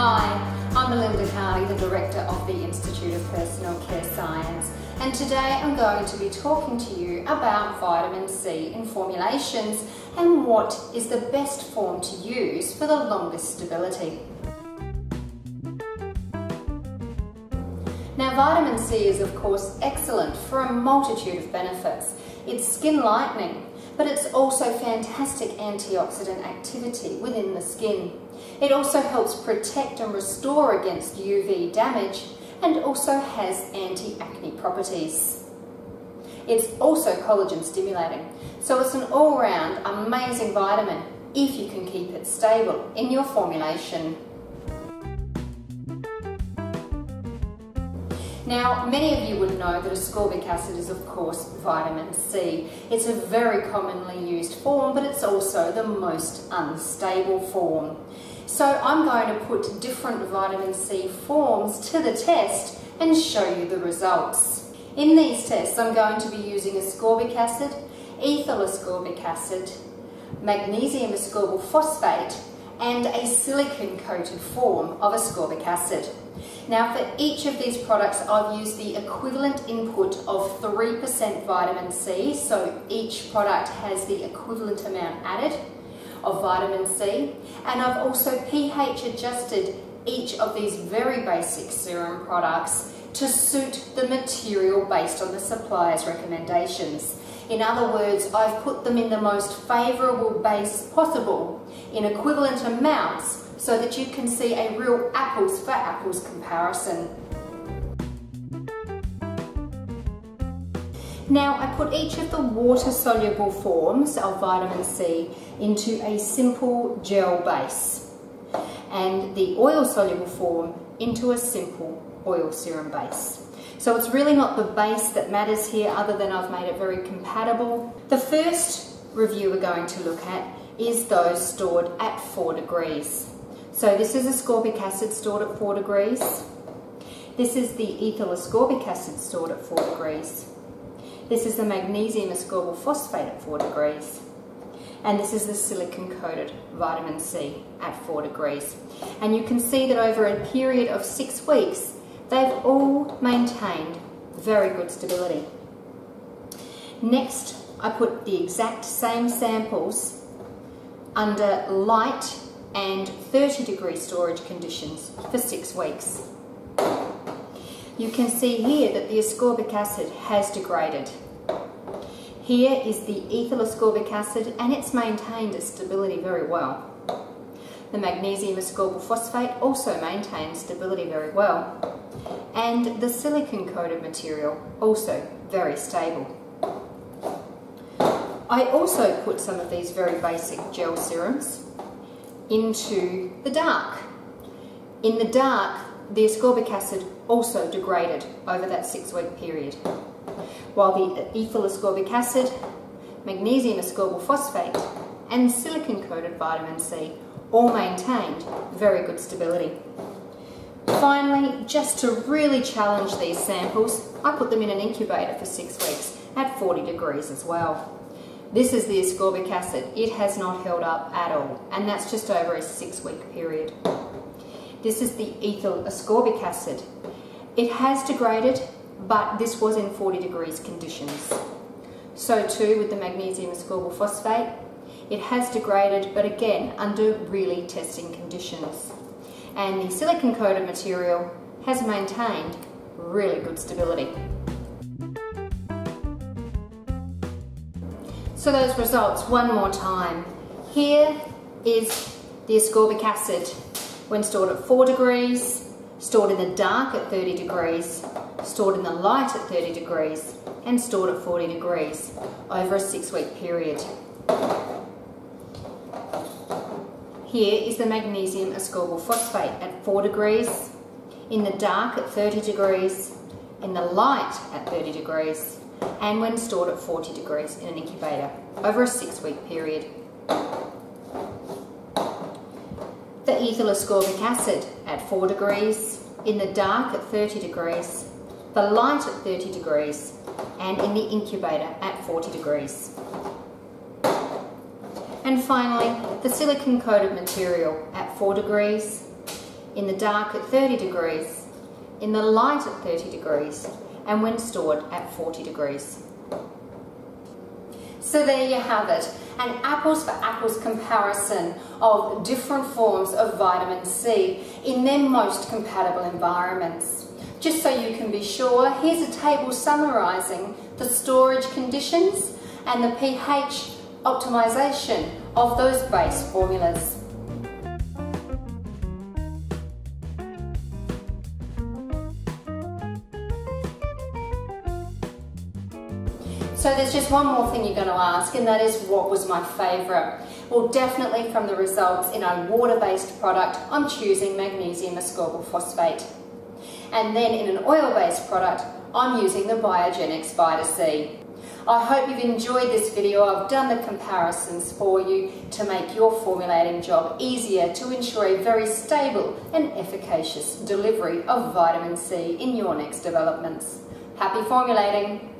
Hi, I'm Melinda Carty, the Director of the Institute of Personal Care Science, and today I'm going to be talking to you about vitamin C in formulations and what is the best form to use for the longest stability. Now, vitamin C is of course excellent for a multitude of benefits. It's skin lightening, but it's also fantastic antioxidant activity within the skin. It also helps protect and restore against UV damage and also has anti-acne properties. It's also collagen stimulating, so it's an all-round amazing vitamin if you can keep it stable in your formulation. Now, many of you would know that ascorbic acid is, of course, vitamin C. It's a very commonly used form, but it's also the most unstable form. So I'm going to put different vitamin C forms to the test and show you the results. In these tests, I'm going to be using ascorbic acid, ethyl ascorbic acid, magnesium ascorbyl phosphate, and a silicon-coated form of ascorbic acid. Now, for each of these products, I've used the equivalent input of 3% vitamin C, so each product has the equivalent amount added of vitamin C, and I've also pH adjusted each of these very basic serum products to suit the material based on the supplier's recommendations. In other words, I've put them in the most favourable base possible in equivalent amounts so that you can see a real apples for apples comparison. Now, I put each of the water-soluble forms of vitamin C into a simple gel base and the oil-soluble form into a simple oil serum base. So it's really not the base that matters here, other than I've made it very compatible. The first review we're going to look at is those stored at 4 degrees. So this is ascorbic acid stored at 4 degrees. This is the ethyl ascorbic acid stored at 4 degrees. This is the magnesium ascorbyl phosphate at 4 degrees. And this is the silicon-coated vitamin C at 4 degrees. And you can see that over a period of 6 weeks, they've all maintained very good stability. Next, I put the exact same samples under light and 30-degree storage conditions for 6 weeks. You can see here that the ascorbic acid has degraded. Here is the ethyl ascorbic acid, and it's maintained its stability very well. The magnesium ascorbyl phosphate also maintains stability very well. And the silicon-coated material, also very stable. I also put some of these very basic gel serums into the dark. In the dark, the ascorbic acid also degraded over that 6-week period, while the ethyl ascorbic acid, magnesium ascorbyl phosphate, and silicon-coated vitamin C all maintained very good stability. Finally, just to really challenge these samples, I put them in an incubator for 6 weeks at 40 degrees as well. This is the ascorbic acid. It has not held up at all, and that's just over a 6-week period. This is the ethyl ascorbic acid. It has degraded, but this was in 40 degrees conditions. So too with the magnesium ascorbyl phosphate. It has degraded, but again, under really testing conditions. And the silicon-coated material has maintained really good stability. So those results one more time. Here is the ascorbic acid when stored at 4 degrees, stored in the dark at 30 degrees, stored in the light at 30 degrees, and stored at 40 degrees over a 6-week period. Here is the magnesium ascorbyl phosphate at 4 degrees, in the dark at 30 degrees, in the light at 30 degrees, and when stored at 40 degrees in an incubator over a 6-week period. The ethyl ascorbic acid at 4 degrees, in the dark at 30 degrees, the light at 30 degrees, and in the incubator at 40 degrees. And finally, the silicon-coated material at 4 degrees, in the dark at 30 degrees, in the light at 30 degrees, and when stored at 40 degrees. So there you have it, an apples for apples comparison of different forms of vitamin C in their most compatible environments. Just so you can be sure, here's a table summarising the storage conditions and the pH optimisation of those base formulas. So there's just one more thing you're going to ask, and that is, what was my favourite? Well, definitely from the results in a water-based product, I'm choosing magnesium ascorbate phosphate. And then in an oil-based product, I'm using the Biogenics Vita-C. I hope you've enjoyed this video. I've done the comparisons for you to make your formulating job easier to ensure a very stable and efficacious delivery of vitamin C in your next developments. Happy formulating!